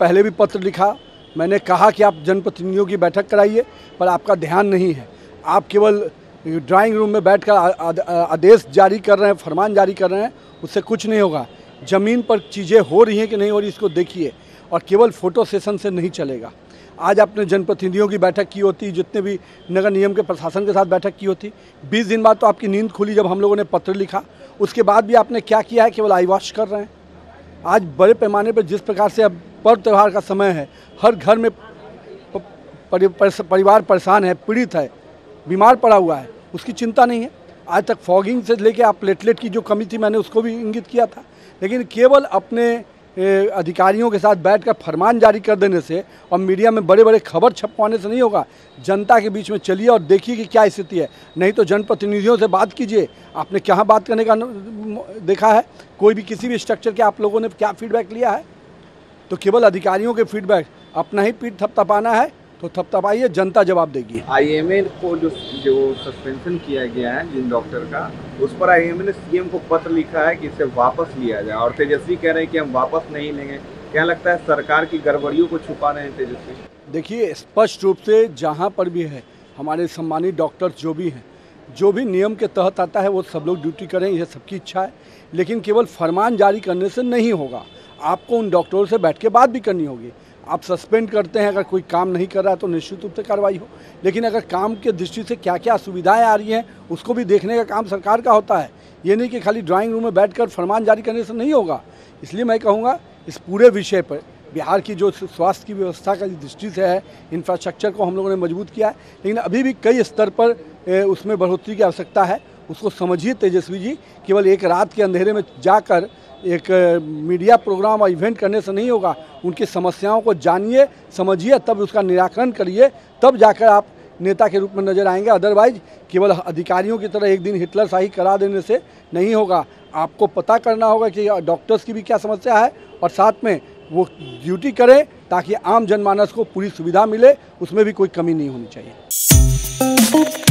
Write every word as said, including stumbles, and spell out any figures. पहले भी पत्र लिखा, मैंने कहा कि आप जनप्रतिनिधियों की बैठक कराइए, पर आपका ध्यान नहीं है। आप केवल ड्राइंग रूम में बैठकर आदेश जारी कर रहे हैं, फरमान जारी कर रहे हैं, उससे कुछ नहीं होगा। ज़मीन पर चीज़ें हो रही हैं कि नहीं हो रही, इसको देखिए, और केवल फ़ोटो सेशन से नहीं चलेगा। आज आपने जनप्रतिनिधियों की बैठक की होती, जितने भी नगर निगम के प्रशासन के साथ बैठक की होती, बीस दिन बाद तो आपकी नींद खुली जब हम लोगों ने पत्र लिखा। उसके बाद भी आपने क्या किया है, केवल आई वॉश कर रहे हैं। आज बड़े पैमाने पर जिस प्रकार से अब पर्व त्यौहार का समय है, हर घर में परिवार परेशान है, पीड़ित है, बीमार पड़ा हुआ है, उसकी चिंता नहीं है। आज तक फॉगिंग से लेके आप प्लेटलेट की जो कमी थी, मैंने उसको भी इंगित किया था, लेकिन केवल अपने अधिकारियों के साथ बैठकर फरमान जारी कर देने से और मीडिया में बड़े बड़े खबर छपवाने से नहीं होगा। जनता के बीच में चलिए और देखिए कि क्या स्थिति है, नहीं तो जनप्रतिनिधियों से बात कीजिए। आपने क्या बात करने का देखा है, कोई भी किसी भी स्ट्रक्चर के आप लोगों ने क्या फीडबैक लिया है? तो केवल अधिकारियों के फीडबैक, अपना ही पीठ थपथपाना है तो थपथपाइए, जनता जवाब देगी। आईएमए को जो जो सस्पेंशन किया गया है जिन डॉक्टर का, उस पर आईएमए ने सीएम को पत्र लिखा है कि इसे वापस लिया जाए, और तेजस्वी कह रहे हैं कि हम वापस नहीं लेंगे। क्या लगता है, सरकार की गड़बड़ियों को छुपा रहे हैं तेजस्वी? देखिए, स्पष्ट रूप से जहाँ पर भी है, हमारे सम्मानित डॉक्टर्स जो भी हैं, जो भी नियम के तहत आता है वो सब लोग ड्यूटी करें, यह सबकी इच्छा है, लेकिन केवल फरमान जारी करने से नहीं होगा। आपको उन डॉक्टरों से बैठ के बात भी करनी होगी। आप सस्पेंड करते हैं अगर कोई काम नहीं कर रहा है तो निश्चित रूप से कार्रवाई हो, लेकिन अगर काम के दृष्टि से क्या क्या सुविधाएं आ रही हैं उसको भी देखने का काम सरकार का होता है। ये नहीं कि खाली ड्राइंग रूम में बैठकर फरमान जारी करने से नहीं होगा। इसलिए मैं कहूँगा, इस पूरे विषय पर बिहार की जो स्वास्थ्य की व्यवस्था का दृष्टि से है, इंफ्रास्ट्रक्चर को हम लोगों ने मजबूत किया है, लेकिन अभी भी कई स्तर पर उसमें बढ़ोतरी की आवश्यकता है। उसको समझिए तेजस्वी जी, केवल एक रात के अंधेरे में जाकर एक मीडिया प्रोग्राम और इवेंट करने से नहीं होगा। उनकी समस्याओं को जानिए, समझिए, तब उसका निराकरण करिए, तब जाकर आप नेता के रूप में नजर आएंगे। अदरवाइज केवल अधिकारियों की तरह एक दिन हिटलर शाही करा देने से नहीं होगा। आपको पता करना होगा कि डॉक्टर्स की भी क्या समस्या है, और साथ में वो ड्यूटी करें ताकि आम जनमानस को पूरी सुविधा मिले, उसमें भी कोई कमी नहीं होनी चाहिए।